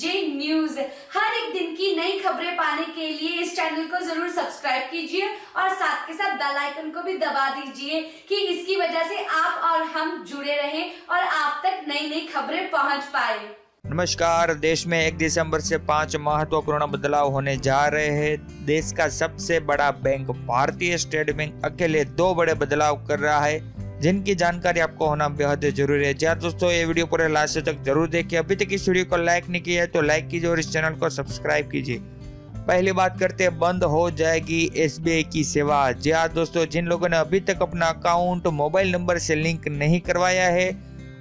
जे news. हर एक दिन की नई खबरें पाने के लिए इस चैनल को जरूर सब्सक्राइब कीजिए और साथ के साथ बेल आइकन को भी दबा दीजिए कि इसकी वजह से आप और हम जुड़े रहें और आप तक नई नई खबरें पहुंच पाए। नमस्कार। देश में 1 दिसंबर से 5 महत्वपूर्ण बदलाव होने जा रहे हैं। देश का सबसे बड़ा बैंक भारतीय स्टेट बैंक अकेले 2 बड़े बदलाव कर रहा है, जिनकी जानकारी आपको होना बेहद जरूरी है। जी हाँ दोस्तों, ये वीडियो पूरे लास्ट तक जरूर देखिए। अभी तक इस वीडियो को लाइक नहीं किया है तो लाइक कीजिए और इस चैनल को सब्सक्राइब कीजिए। पहले बात करते हैं, बंद हो जाएगी SBI की सेवा। जी हाँ दोस्तों, जिन लोगों ने अभी तक अपना अकाउंट मोबाइल नंबर से लिंक नहीं करवाया है,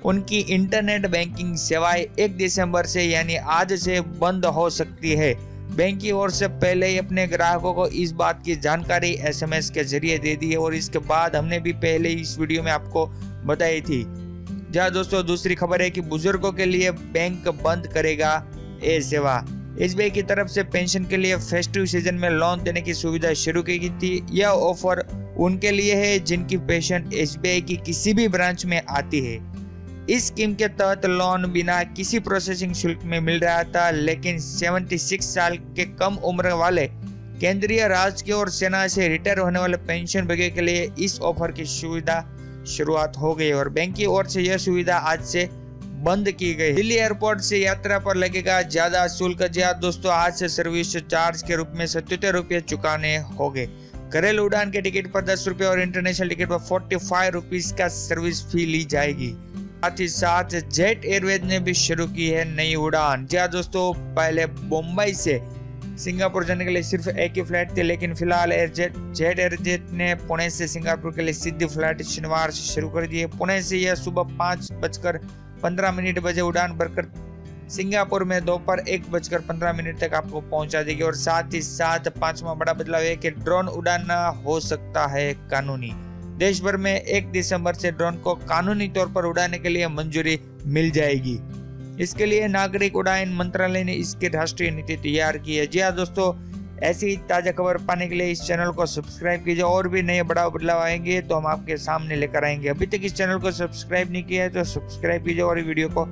उनकी इंटरनेट बैंकिंग सेवाएं 1 दिसंबर से यानी आज से बंद हो सकती है। बैंक की ओर से पहले ही अपने ग्राहकों को इस बात की जानकारी SMS के जरिए दे दी है और इसके बाद हमने भी पहले इस वीडियो में आपको बताई थी। जहाँ दोस्तों दूसरी खबर है कि बुजुर्गों के लिए बैंक बंद करेगा ये सेवा। SBI की तरफ से पेंशन के लिए फेस्टिव सीजन में लोन देने की सुविधा शुरू की गई थी। यह ऑफर उनके लिए है जिनकी पेंशन SBI की किसी भी ब्रांच में आती है। इस स्कीम के तहत लोन बिना किसी प्रोसेसिंग शुल्क में मिल रहा था, लेकिन 76 साल के कम उम्र वाले केंद्रीय राजकीय और सेना से रिटायर होने वाले पेंशन भोगियों के लिए इस ऑफर की सुविधा शुरुआत हो गई और बैंक की ओर से यह सुविधा आज से बंद की गई। दिल्ली एयरपोर्ट से यात्रा पर लगेगा ज्यादा शुल्क। या दोस्तों, आज से सर्विस चार्ज के रूप में 77 रुपये चुकाने होंगे। घरेलू उड़ान के टिकट पर 10 रुपये और इंटरनेशनल टिकट पर 45 रुपीज का सर्विस फी ली जाएगी। साथ ही साथ जेट एयरवेज ने भी शुरू की है नई उड़ान। जी दोस्तों, पहले बम्बई से सिंगापुर जाने के लिए सिर्फ एक ही फ्लाइट थी, लेकिन फिलहाल जेट एयरवेज ने पुणे से सिंगापुर के लिए सीधी फ्लाइट शनिवार से शुरू कर दी है। पुणे से यह सुबह 5:15 बजे उड़ान भरकर सिंगापुर में दोपहर 1:15 तक आपको पहुंचा देगी। और साथ ही साथ 5वां बड़ा बदलाव है कि ड्रोन उड़ान हो सकता है कानूनी। देश भर में 1 दिसंबर से ड्रोन को कानूनी तौर पर उड़ाने के लिए मंजूरी मिल जाएगी। इसके लिए नागरिक उड्डयन मंत्रालय ने इसकी राष्ट्रीय नीति तैयार की है। जी हाँ दोस्तों, ऐसी ताज़ा खबर पाने के लिए इस चैनल को सब्सक्राइब कीजिए। और भी नए बड़ा बदलाव आएंगे तो हम आपके सामने लेकर आएंगे। अभी तक इस चैनल को सब्सक्राइब नहीं किया है तो सब्सक्राइब कीजिए और वीडियो को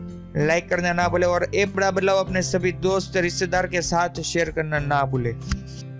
लाइक करना ना भूले और ये बड़ा बदलाव अपने सभी दोस्त रिश्तेदार के साथ शेयर करना ना भूले।